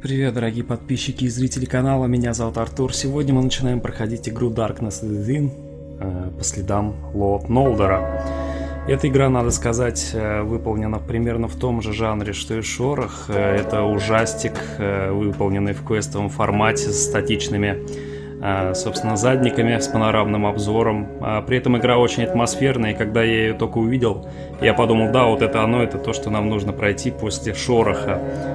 Привет, дорогие подписчики и зрители канала, меня зовут Артур. Сегодня мы начинаем проходить игру Darkness Within по следам Лорда Нолдера. Эта игра, надо сказать, выполнена примерно в том же жанре, что и Шорох. Это ужастик, выполненный в квестовом формате с статичными, собственно, задниками, с панорамным обзором. При этом игра очень атмосферная, и когда я ее только увидел, я подумал, да, вот это оно, это то, что нам нужно пройти после Шороха.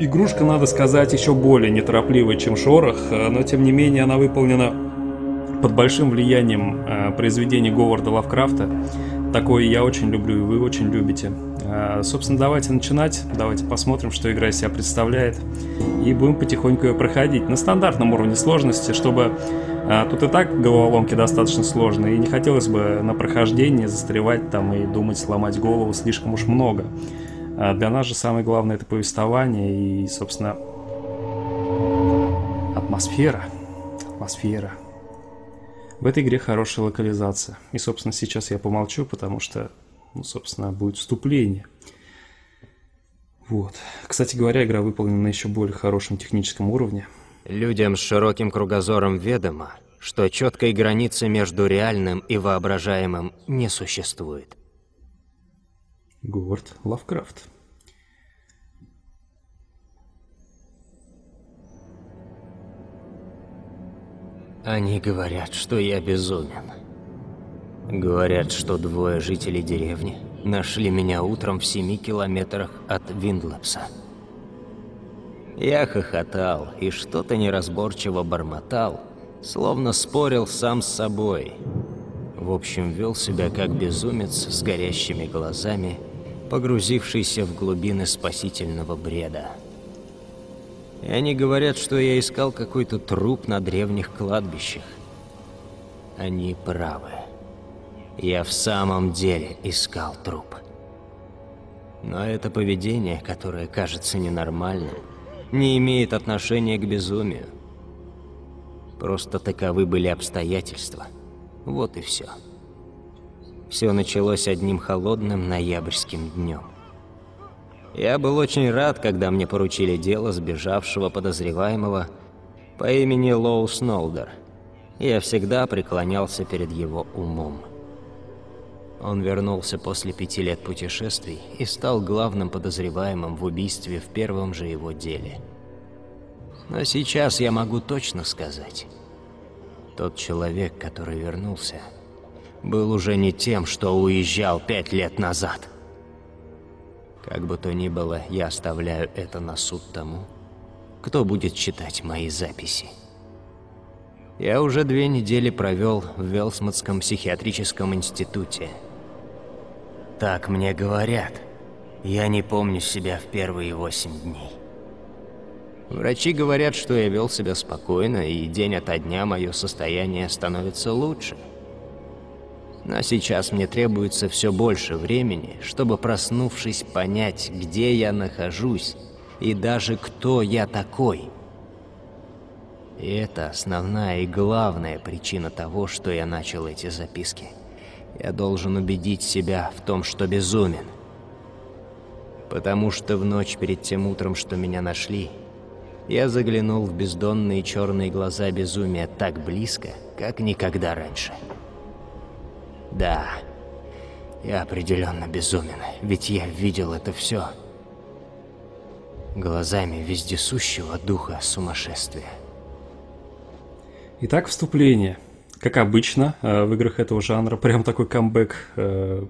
Игрушка, надо сказать, еще более неторопливая, чем Шорох, но тем не менее она выполнена под большим влиянием произведений Говарда Лавкрафта. Такое я очень люблю, и вы очень любите. Собственно, давайте начинать, давайте посмотрим, что игра из себя представляет, и будем потихоньку ее проходить на стандартном уровне сложности, чтобы тут и так головоломки достаточно сложные, и не хотелось бы на прохождении застревать там и думать, сломать голову слишком уж много. Для нас же самое главное — это повествование и, собственно, атмосфера. Атмосфера. В этой игре хорошая локализация. И, собственно, сейчас я помолчу, потому что, ну, собственно, будет вступление. Вот. Кстати говоря, игра выполнена на еще более хорошем техническом уровне. Людям с широким кругозором ведомо, что четкой границы между реальным и воображаемым не существует. Говард Лавкрафт. Они говорят, что я безумен. Говорят, что двое жителей деревни нашли меня утром в 7 километрах от Виндлепса. Я хохотал и что-то неразборчиво бормотал, словно спорил сам с собой. В общем, вел себя как безумец с горящими глазами, погрузившийся в глубины спасительного бреда. И они говорят, что я искал какой-то труп на древних кладбищах. Они правы. Я в самом деле искал труп. Но это поведение, которое кажется ненормальным, не имеет отношения к безумию. Просто таковы были обстоятельства. Вот и все. Все началось одним холодным ноябрьским днем. Я был очень рад, когда мне поручили дело сбежавшего подозреваемого по имени Лоу Снолдер. Я всегда преклонялся перед его умом. Он вернулся после 5 лет путешествий и стал главным подозреваемым в убийстве в первом же его деле. Но сейчас я могу точно сказать: тот человек, который вернулся, был уже не тем, что уезжал 5 лет назад. Как бы то ни было, я оставляю это на суд тому, кто будет читать мои записи. Я уже 2 недели провел в Велсмоском психиатрическом институте. Так мне говорят. Я не помню себя в первые 8 дней. Врачи говорят, что я вел себя спокойно, и день ото дня мое состояние становится лучше. Но сейчас мне требуется все больше времени, чтобы, проснувшись, понять, где я нахожусь и даже кто я такой. И это основная и главная причина того, что я начал эти записки. Я должен убедить себя в том, что безумен. Потому что в ночь перед тем утром, что меня нашли, я заглянул в бездонные черные глаза безумия так близко, как никогда раньше. Да, я определенно безумен, ведь я видел это все глазами вездесущего духа сумасшествия. Итак, вступление. Как обычно в играх этого жанра, прям такой камбэк. Мы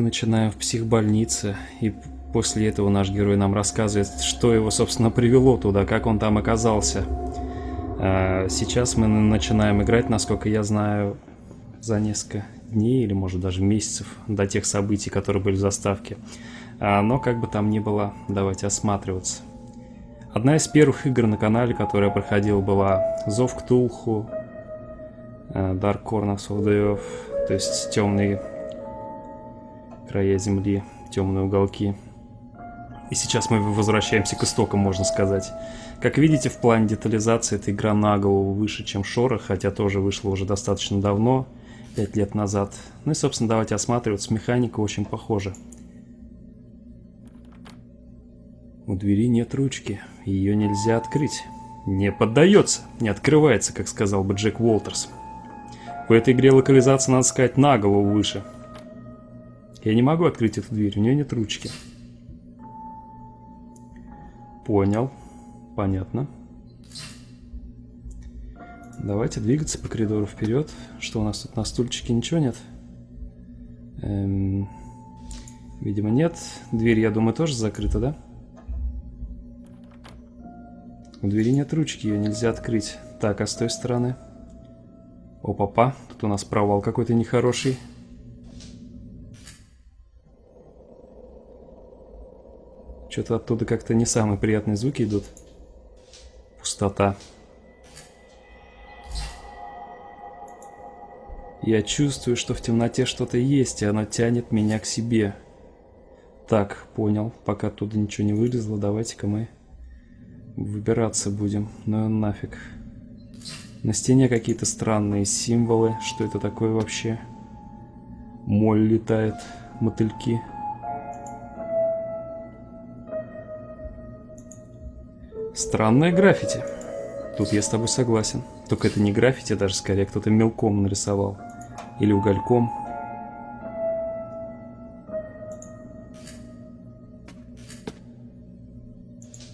начинаем в психбольнице, и после этого наш герой нам рассказывает, что его, собственно, привело туда, как он там оказался. Сейчас мы начинаем играть, насколько я знаю, за несколько дней или, может, даже месяцев до тех событий, которые были в заставке. Но как бы там ни было, давайте осматриваться. Одна из первых игр на канале, которую я проходил, была «Зов Ктулху», «Dark Corners of the Earth», то есть темные края земли, темные уголки. И сейчас мы возвращаемся к истокам, можно сказать. Как видите, в плане детализации эта игра на голову выше, чем Шорох, хотя тоже вышла уже достаточно давно, 5 лет назад. Ну и, собственно, давайте осматриваться. Механика очень похожа. У двери нет ручки, ее нельзя открыть. Не поддается, не открывается, как сказал бы Джек Уолтерс. В этой игре локализация, надо сказать, на голову выше. Я не могу открыть эту дверь, у нее нет ручки. Понял, понятно. Давайте двигаться по коридору вперед. Что у нас тут на стульчике? Ничего нет? Видимо, нет. Дверь, я думаю, тоже закрыта, да? У двери нет ручки, ее нельзя открыть. Так, а с той стороны? Опа-па, тут у нас провал какой-то нехороший. Что-то оттуда как-то не самые приятные звуки идут. Пустота. Я чувствую, что в темноте что-то есть, и оно тянет меня к себе. Так, понял. Пока оттуда ничего не вылезло, давайте-ка мы выбираться будем. Ну нафиг. На стене какие-то странные символы. Что это такое вообще? Моль летает, мотыльки. Странное граффити. Тут я с тобой согласен. Только это не граффити, даже скорее кто-то мелком нарисовал. Или угольком.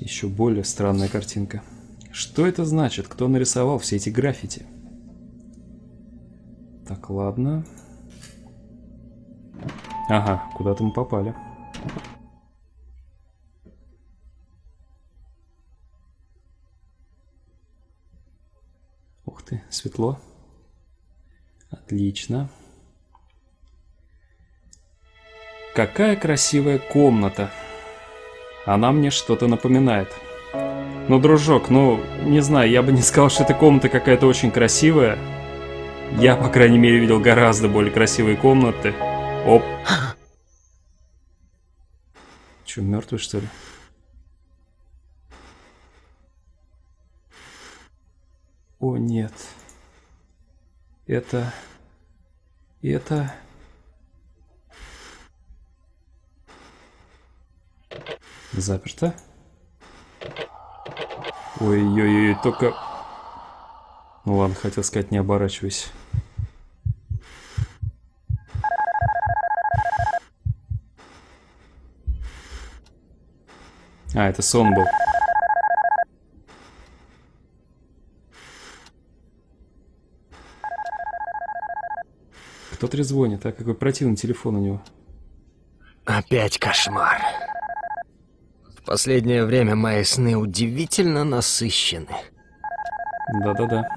Еще более странная картинка. Что это значит? Кто нарисовал все эти граффити? Так, ладно. Ага, куда-то мы попали. Ух ты, светло. Отлично. Какая красивая комната. Она мне что-то напоминает. Ну, дружок, ну, не знаю, я бы не сказал, что эта комната какая-то очень красивая. Я, по крайней мере, видел гораздо более красивые комнаты. Оп. Че, мертвый, что ли? О, нет. Это... Заперто? Ой-ой-ой, только... Ну ладно, хотел сказать, не оборачивайся. А, это сон был. Кто трезвонит, а? Какой противный телефон у него. Опять кошмар. В последнее время мои сны удивительно насыщены. Да-да-да.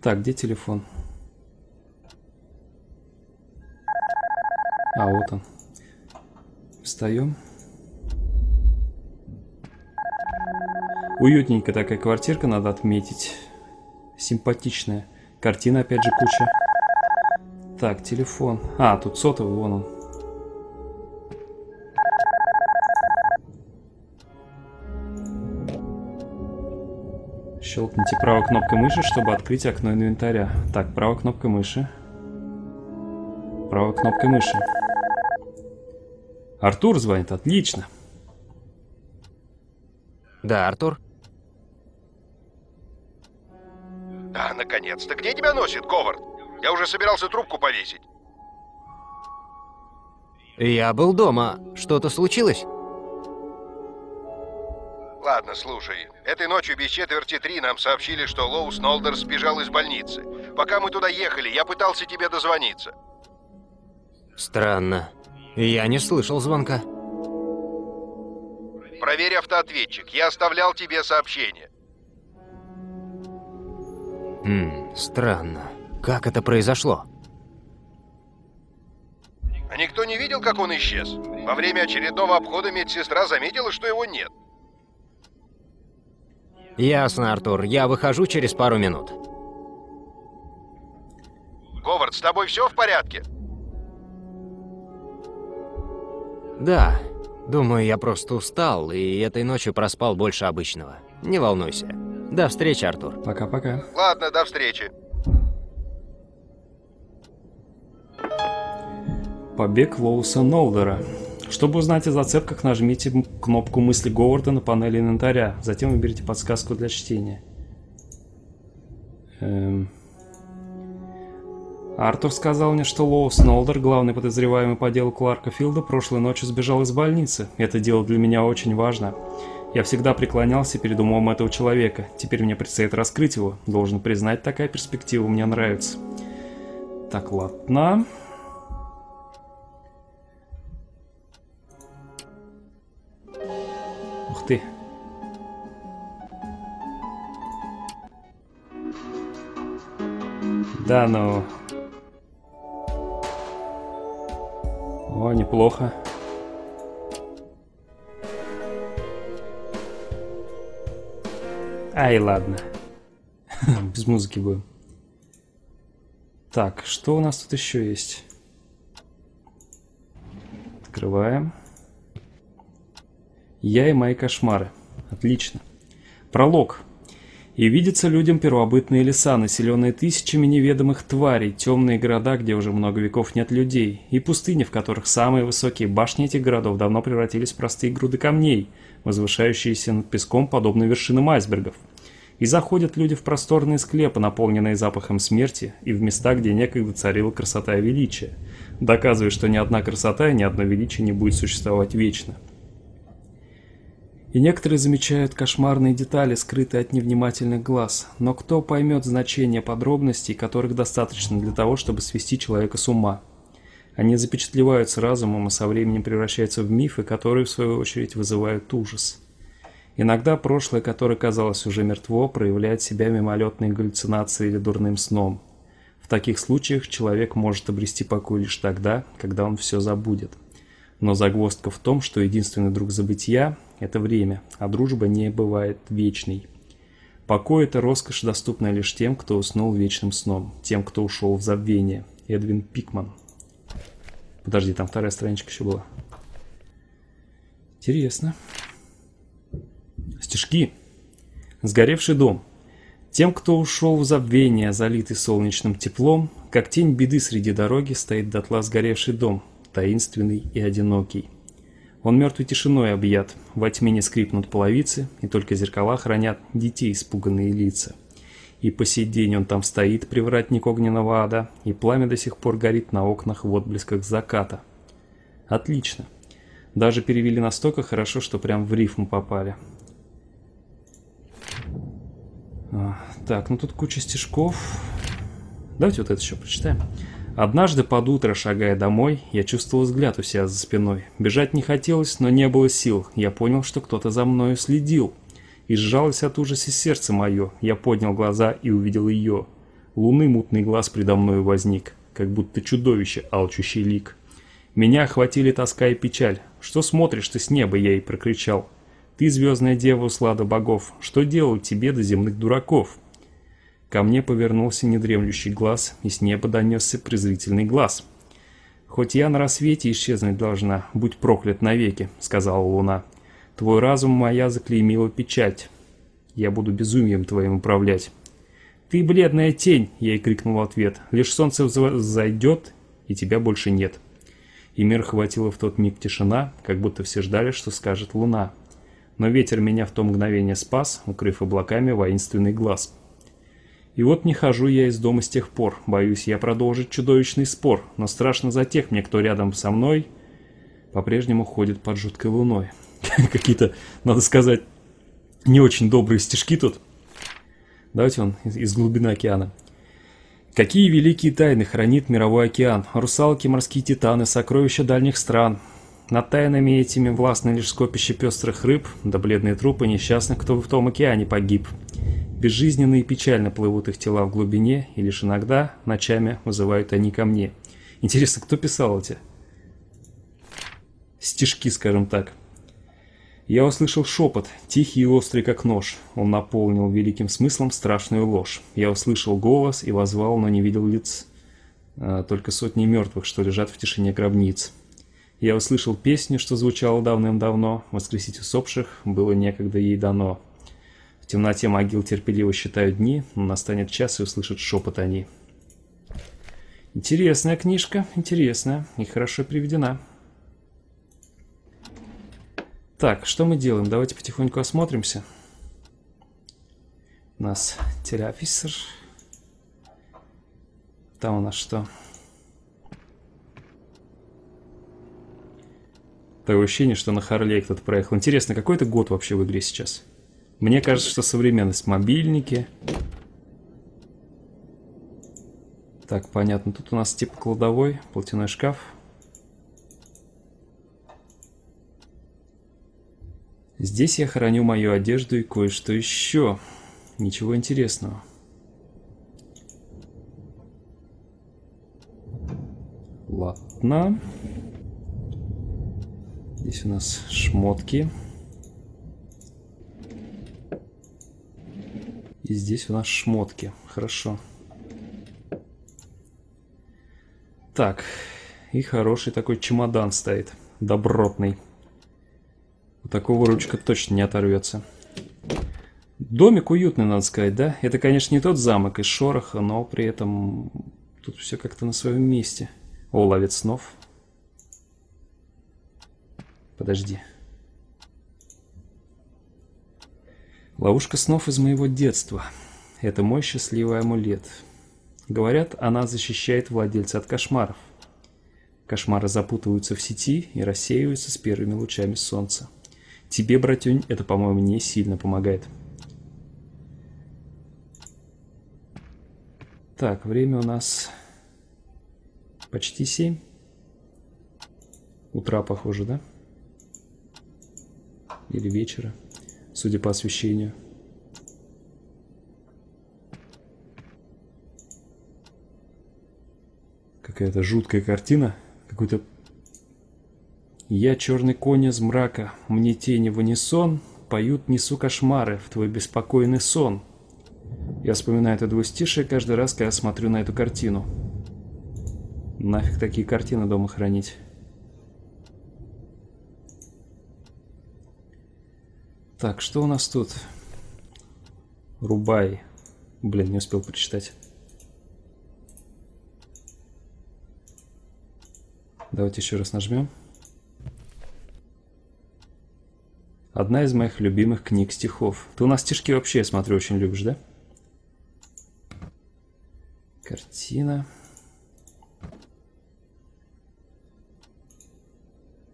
Так, где телефон? А, вот он. Встаем. Уютненькая такая квартирка, надо отметить. Симпатичная. Картина опять же куча. Так, телефон. А, тут сотовый, вон он. Щелкните правой кнопкой мыши, чтобы открыть окно инвентаря. Так, правой кнопкой мыши. Правой кнопкой мыши. Артур звонит, отлично. Да, Артур. Да, наконец-то. Где тебя носит, Говард? Я уже собирался трубку повесить. Я был дома. Что-то случилось? Ладно, слушай. Этой ночью без четверти три нам сообщили, что Лоу Снолдер сбежал из больницы. Пока мы туда ехали, я пытался тебе дозвониться. Странно. Я не слышал звонка. Проверь автоответчик. Я оставлял тебе сообщение. Странно. Как это произошло? А никто не видел, как он исчез? Во время очередного обхода медсестра заметила, что его нет. Ясно, Артур. Я выхожу через пару минут. Говард, с тобой все в порядке? Да. Думаю, я просто устал и этой ночью проспал больше обычного. Не волнуйся. До встречи, Артур. Пока-пока. Ладно, до встречи. Побег Лоуса Нолдера. Чтобы узнать о зацепках, нажмите кнопку мысли Говарда на панели инвентаря. Затем выберите подсказку для чтения. Артур сказал мне, что Лоу Снолдер, главный подозреваемый по делу Кларка Филда, прошлой ночью сбежал из больницы. Это дело для меня очень важно. Я всегда преклонялся перед умом этого человека. Теперь мне предстоит раскрыть его. Должен признать, такая перспектива мне нравится. Так, ладно. Ух ты. Да, ну... О, неплохо. Ай, ладно. Без музыки будем. Так, что у нас тут еще есть? Открываем. Я и мои кошмары. Отлично. Пролог. И видятся людям первобытные леса, населенные тысячами неведомых тварей, темные города, где уже много веков нет людей, и пустыни, в которых самые высокие башни этих городов давно превратились в простые груды камней, возвышающиеся над песком, подобно вершинам айсбергов. И заходят люди в просторные склепы, наполненные запахом смерти, и в места, где некогда царила красота и величие, доказывая, что ни одна красота и ни одно величие не будет существовать вечно. И некоторые замечают кошмарные детали, скрытые от невнимательных глаз. Но кто поймет значение подробностей, которых достаточно для того, чтобы свести человека с ума? Они запечатлеваются разумом и со временем превращаются в мифы, которые, в свою очередь, вызывают ужас. Иногда прошлое, которое казалось уже мертво, проявляет себя мимолетной галлюцинацией или дурным сном. В таких случаях человек может обрести покой лишь тогда, когда он все забудет. Но загвоздка в том, что единственный друг забытия – это время, а дружба не бывает вечной. Покой – это роскошь, доступная лишь тем, кто уснул вечным сном, тем, кто ушел в забвение. Эдвин Пикман. Подожди, там вторая страничка еще была. Интересно. Стишки. Сгоревший дом. Тем, кто ушел в забвение, залитый солнечным теплом, как тень беды среди дороги стоит дотла сгоревший дом. Таинственный и одинокий. Он мертвой тишиной объят, во тьме не скрипнут половицы, и только зеркала хранят детей испуганные лица. И по сей день он там стоит, привратник огненного ада, и пламя до сих пор горит на окнах в отблесках заката. Отлично. Даже перевели настолько хорошо, что прям в рифму попали. Так, ну тут куча стишков. Давайте вот это еще прочитаем. Однажды под утро, шагая домой, я чувствовал взгляд у себя за спиной. Бежать не хотелось, но не было сил. Я понял, что кто-то за мною следил. И сжалось от ужаса сердце мое. Я поднял глаза и увидел ее. Луны мутный глаз предо мною возник, как будто чудовище, алчущий лик. Меня охватили тоска и печаль. «Что смотришь ты с неба?» — я ей прокричал. «Ты, звездная дева, услада богов, что делал тебе до земных дураков?» Ко мне повернулся недремлющий глаз, и с неба донесся презрительный глаз. «Хоть я на рассвете исчезнуть должна, будь проклят навеки», — сказала луна. «Твой разум моя заклеймила печать. Я буду безумием твоим управлять». «Ты бледная тень!» — я ей крикнул в ответ. «Лишь солнце взойдет, и тебя больше нет». И мир хватила в тот миг тишина, как будто все ждали, что скажет луна. Но ветер меня в то мгновение спас, укрыв облаками воинственный глаз. И вот не хожу я из дома с тех пор, боюсь я продолжить чудовищный спор, но страшно за тех мне, кто рядом со мной по-прежнему ходит под жуткой луной. Какие-то, надо сказать, не очень добрые стишки тут. Давайте он из глубины океана. Какие великие тайны хранит мировой океан, русалки, морские титаны, сокровища дальних стран. Над тайнами этими властны лишь скопище пестрых рыб, да бледные трупы несчастных, кто в том океане погиб. Безжизненно и печально плывут их тела в глубине, и лишь иногда, ночами, вызывают они ко мне. Интересно, кто писал эти стишки, скажем так. Я услышал шепот, тихий и острый, как нож. Он наполнил великим смыслом страшную ложь. Я услышал голос и воззвал, но не видел лиц. Только сотни мертвых, что лежат в тишине гробниц. Я услышал песню, что звучала давным-давно. Воскресить усопших было некогда ей дано. В темноте могил терпеливо считают дни, но настанет час и услышат шепот они. Интересная книжка, интересная и хорошо приведена. Так, что мы делаем? Давайте потихоньку осмотримся. У нас телеофисер. Там у нас что? Такое ощущение, что на Харлей кто-то проехал. Интересно, какой это год вообще в игре сейчас? Мне кажется, что современность. Мобильники. Так, понятно. Тут у нас типа кладовой, платяной шкаф. Здесь я храню мою одежду и кое-что еще. Ничего интересного. Ладно. Здесь у нас шмотки. И здесь у нас шмотки. Хорошо. Так. И хороший такой чемодан стоит. Добротный. У такого ручка точно не оторвется. Домик уютный, надо сказать, да? Это, конечно, не тот замок из Шороха, но при этом тут все как-то на своем месте. О, ловец снов. Подожди. Ловушка снов из моего детства. Это мой счастливый амулет. Говорят, она защищает владельца от кошмаров. Кошмары запутываются в сети и рассеиваются с первыми лучами солнца. Тебе, братюнь, это, по-моему, не сильно помогает. Так, время у нас почти 7. Утра, похоже, да? Или вечера, судя по освещению. Какая-то жуткая картина. Какой-то... Я черный конь из мрака, мне тени в унисон, поют несу кошмары в твой беспокойный сон. Я вспоминаю это двустишее каждый раз, когда смотрю на эту картину. Нафиг такие картины дома хранить. Так, что у нас тут? Рубаи. Блин, не успел прочитать. Давайте еще раз нажмем. Одна из моих любимых книг стихов. Ты у нас стишки вообще, я смотрю, очень любишь, да? Картина.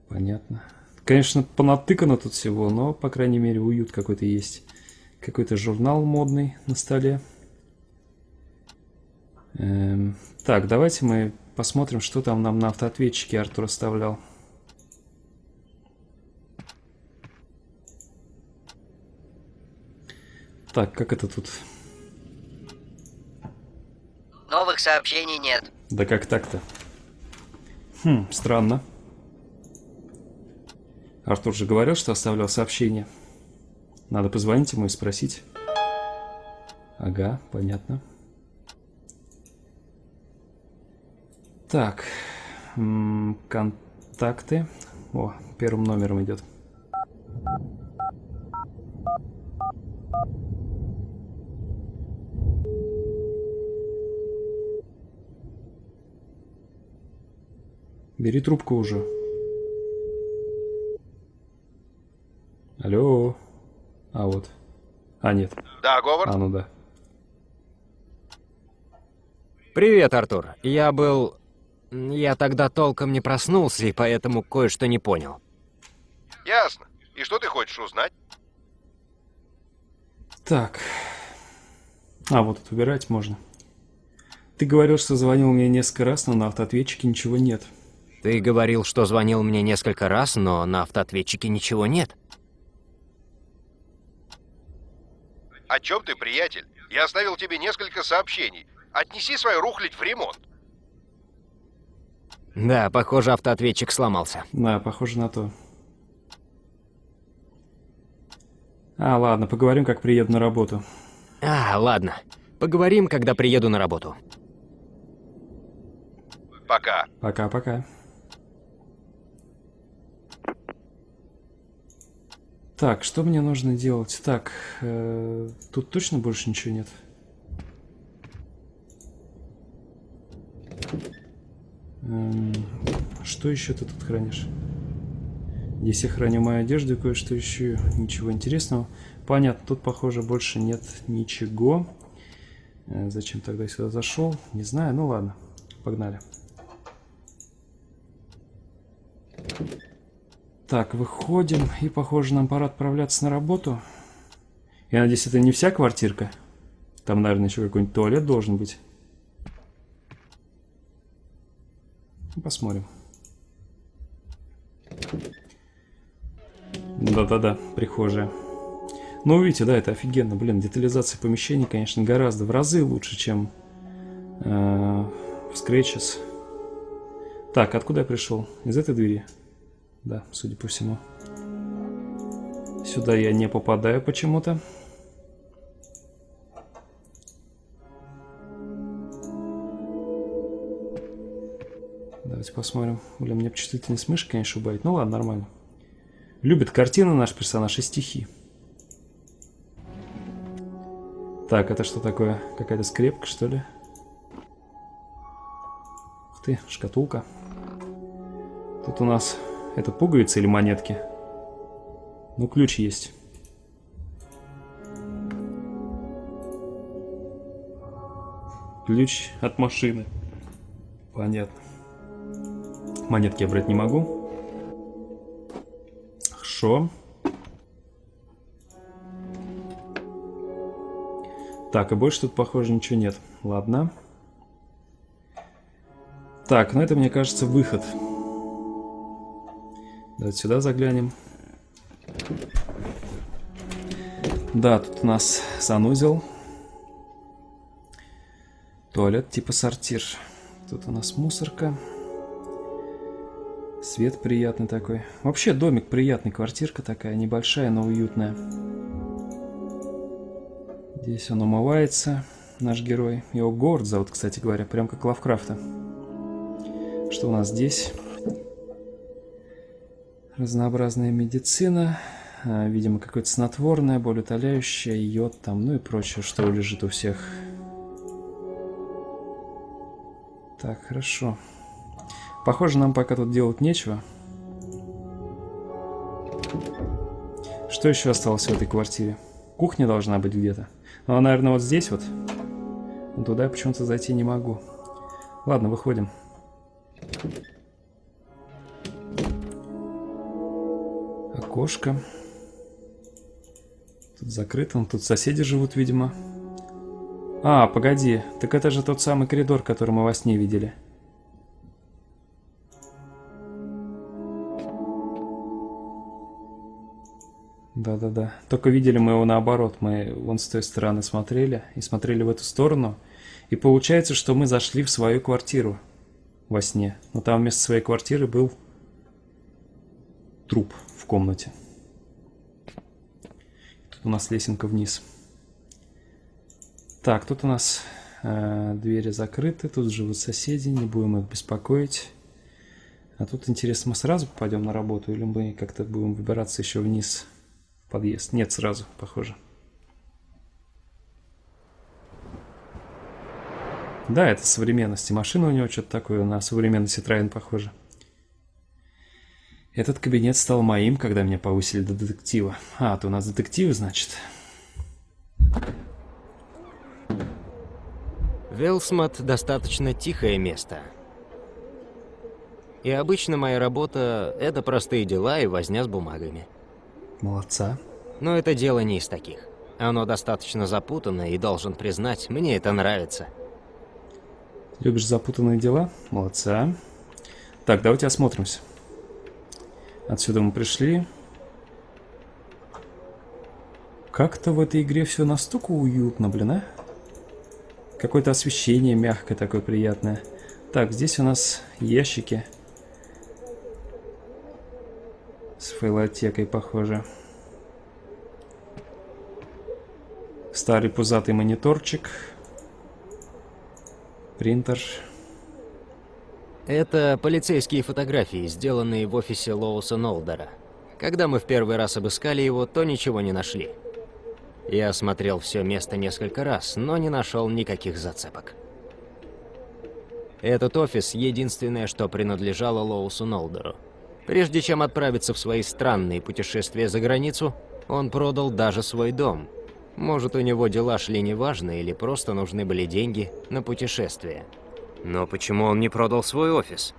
Понятно. Конечно, понатыкано тут всего, но, по крайней мере, уют какой-то есть. Какой-то журнал модный на столе. Так, давайте мы посмотрим, что там нам на автоответчике Артур оставлял. Так, как это тут? Новых сообщений нет. Да как так-то? Хм, странно. Артур же говорил, что оставлял сообщение. Надо позвонить ему и спросить. Ага, понятно. Так, контакты. О, первым номером идет. Бери трубку уже. Алло. А вот. А нет. Да, Говард. А ну да. Привет, Артур. Я тогда толком не проснулся и поэтому кое-что не понял. Ясно. И что ты хочешь узнать? Так. А вот тут убирать можно. Ты говорил, что звонил мне несколько раз, но на автоответчике ничего нет. Ты говорил, что звонил мне несколько раз, но на автоответчике ничего нет. О чем ты, приятель? Я оставил тебе несколько сообщений. Отнеси свою рухлядь в ремонт. Да, похоже, автоответчик сломался. Да, похоже на то. А, ладно, поговорим, как приеду на работу. А, ладно. Поговорим, когда приеду на работу. Пока. Пока-пока. Так, что мне нужно делать? Так, тут точно больше ничего нет? Что еще ты тут хранишь? Здесь сохраню мою одежду и кое-что еще. Ничего интересного. Понятно, тут, похоже, больше нет ничего. Зачем тогда сюда зашел? Не знаю. Ну ладно, погнали. Так, выходим. И, похоже, нам пора отправляться на работу. Я надеюсь, это не вся квартирка. Там, наверное, еще какой-нибудь туалет должен быть. Посмотрим. Да-да-да, прихожая. Ну, видите, да, это офигенно. Блин, детализация помещений, конечно, гораздо в разы лучше, чем в Scratches. Так, откуда я пришел? Из этой двери? Да, судя по всему. Сюда я не попадаю почему-то. Давайте посмотрим. Блин, мне чувствительность мыши, конечно, убавить. Ну ладно, нормально. Любит картины наш персонаж и стихи. Так, это что такое? Какая-то скрепка, что ли? Ух ты, шкатулка. Тут у нас... Это пуговицы или монетки? Ну, ключ есть. Ключ от машины. Понятно. Монетки я брать не могу. Хорошо. Так, и больше тут, похоже, ничего нет. Ладно. Так, ну это, мне кажется, выход. Давайте сюда заглянем. Да, тут у нас санузел. Туалет типа сортир. Тут у нас мусорка. Свет приятный такой. Вообще домик приятный, квартирка такая небольшая, но уютная. Здесь он умывается, наш герой. Его Говард зовут, кстати говоря, прям как Лавкрафта. Что у нас здесь? Разнообразная медицина, видимо, какое-то снотворное, болеутоляющее, йод там, ну и прочее, что лежит у всех. Так, хорошо. Похоже, нам пока тут делать нечего. Что еще осталось в этой квартире? Кухня должна быть где-то. Она, наверное, вот здесь вот. Но туда я почему-то зайти не могу. Ладно, выходим. Окошко. Тут закрыто, но тут соседи живут, видимо. А, погоди, так это же тот самый коридор, который мы во сне видели. Да-да-да, только видели мы его наоборот, мы вон с той стороны смотрели, и смотрели в эту сторону, и получается, что мы зашли в свою квартиру во сне, но там вместо своей квартиры был труп в комнате. Тут у нас лесенка вниз. Так, тут у нас двери закрыты, тут живут соседи, не будем их беспокоить. А тут, интересно, мы сразу пойдем на работу, или мы как-то будем выбираться еще вниз? Подъезд. Нет, сразу, похоже. Да, это современность. И машина у него что-то такое, на современный Citroёn похоже. Этот кабинет стал моим, когда меня повысили до детектива. А, то у нас детективы, значит. Велсмот — достаточно тихое место. И обычно моя работа — это простые дела и возня с бумагами. Молодца. Но это дело не из таких. Оно достаточно запутанное, и должен признать, мне это нравится. Любишь запутанные дела? Молодца. Так, давайте осмотримся. Отсюда мы пришли. Как-то в этой игре все настолько уютно, блин, а? Какое-то освещение мягкое такое приятное. Так, здесь у нас ящики. С файлотекой, похоже. Старый пузатый мониторчик. Принтер. Это полицейские фотографии, сделанные в офисе Лоуса Нолдера. Когда мы в первый раз обыскали его, то ничего не нашли. Я осмотрел все место несколько раз, но не нашел никаких зацепок. Этот офис — единственное, что принадлежало Лоусу Нолдеру. Прежде чем отправиться в свои странные путешествия за границу, он продал даже свой дом. Может, у него дела шли неважно или просто нужны были деньги на путешествие. Но почему он не продал свой офис?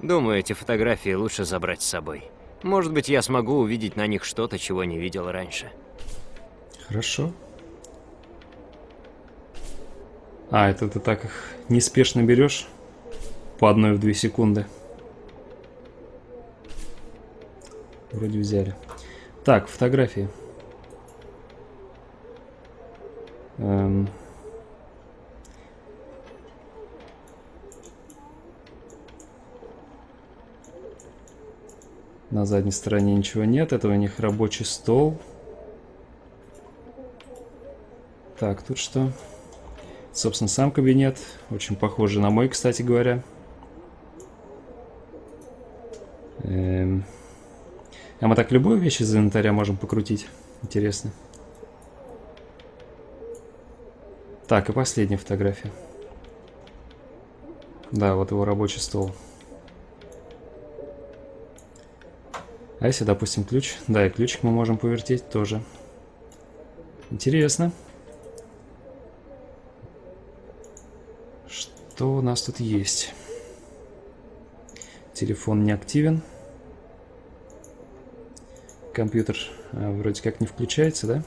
Думаю, эти фотографии лучше забрать с собой. Может быть, я смогу увидеть на них что-то, чего не видел раньше. Хорошо. А, это ты так их неспешно берешь? По одной в 2 секунды. Вроде взяли. Так, фотографии. На задней стороне ничего нет. Это у них рабочий стол. Так, тут что? Собственно, сам кабинет. Очень похоже на мой, кстати говоря. А мы так любую вещь из инвентаря можем покрутить. Интересно. Так, и последняя фотография. Да, вот его рабочий стол. А если, допустим, ключ? Да, и ключик мы можем повертеть тоже. Интересно. Что у нас тут есть? Телефон не активен. Компьютер вроде как не включается, да?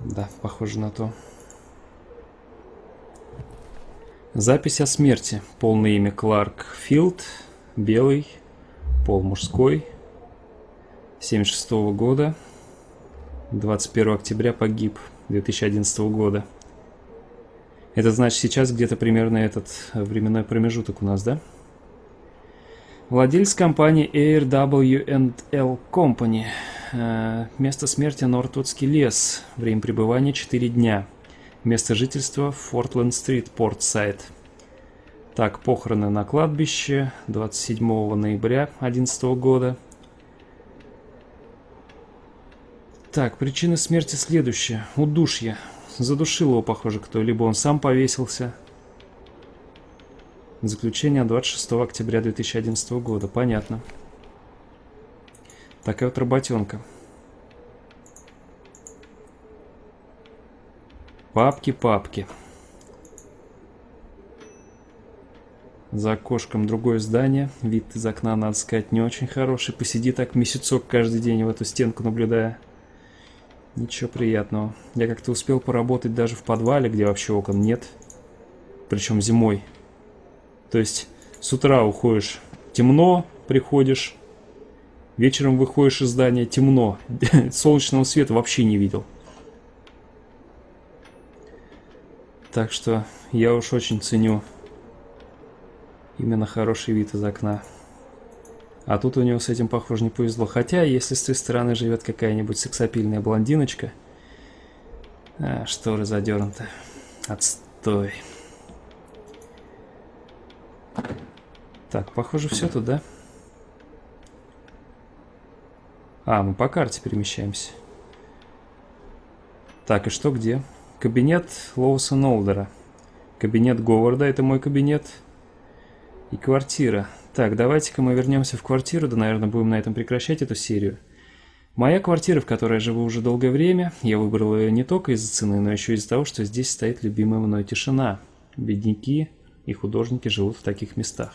Да, похоже на то. Запись о смерти. Полное имя Кларк Филд. Белый. Пол мужской. 76-го года. 21 октября погиб. 2011 года. Это значит, сейчас где-то примерно этот временной промежуток у нас, да? Владелец компании Air w L Company. Место смерти — Нортутский лес. Время пребывания — 4 дня. Место жительства — Фортленд Стрит, Порт Сайт. Так, похороны на кладбище 27 ноября 2011 года. Так, причина смерти следующая. Удушье. Задушил его, похоже, кто-либо. Он сам повесился. Заключение 26 октября 2011 года. Понятно. Такая вот работенка. Папки, папки. За окошком другое здание. Вид из окна, надо сказать, не очень хороший. Посиди так месяцок каждый день в эту стенку, наблюдая. Ничего приятного. Я как-то успел поработать даже в подвале, где вообще окон нет. Причем зимой. То есть с утра уходишь, темно, приходишь, вечером выходишь из здания, темно, солнечного света вообще не видел. Так что я уж очень ценю именно хороший вид из окна. А тут у него с этим, похоже, не повезло. Хотя, если с той стороны живет какая-нибудь сексапильная блондиночка... А, шторы задернуты. Отстой. Так, похоже, все тут, да? А, мы по карте перемещаемся. Так, и что где? Кабинет Лоу Снолдера. Кабинет Говарда, это мой кабинет. И квартира. Так, давайте-ка мы вернемся в квартиру, да, наверное, будем на этом прекращать эту серию. Моя квартира, в которой я живу уже долгое время, я выбрал ее не только из-за цены, но еще из-за того, что здесь стоит любимая мной тишина. Бедняки и художники живут в таких местах.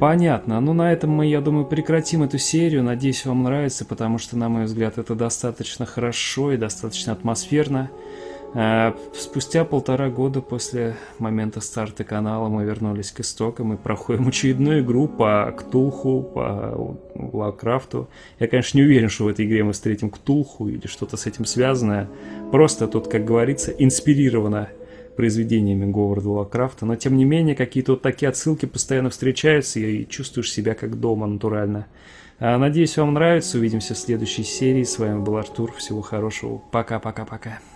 Понятно. Ну, на этом мы, я думаю, прекратим эту серию. Надеюсь, вам нравится, потому что, на мой взгляд, это достаточно хорошо и достаточно атмосферно. Спустя 1,5 года после момента старта канала мы вернулись к истокам и проходим очередную игру по Ктулху, по Лавкрафту. Я, конечно, не уверен, что в этой игре мы встретим Ктулху или что-то с этим связанное. Просто тут, как говорится, инспирировано произведениями Говарда Лавкрафта. Но, тем не менее, какие-то вот такие отсылки постоянно встречаются и чувствуешь себя как дома натурально. Надеюсь, вам нравится. Увидимся в следующей серии. С вами был Артур. Всего хорошего. Пока-пока-пока.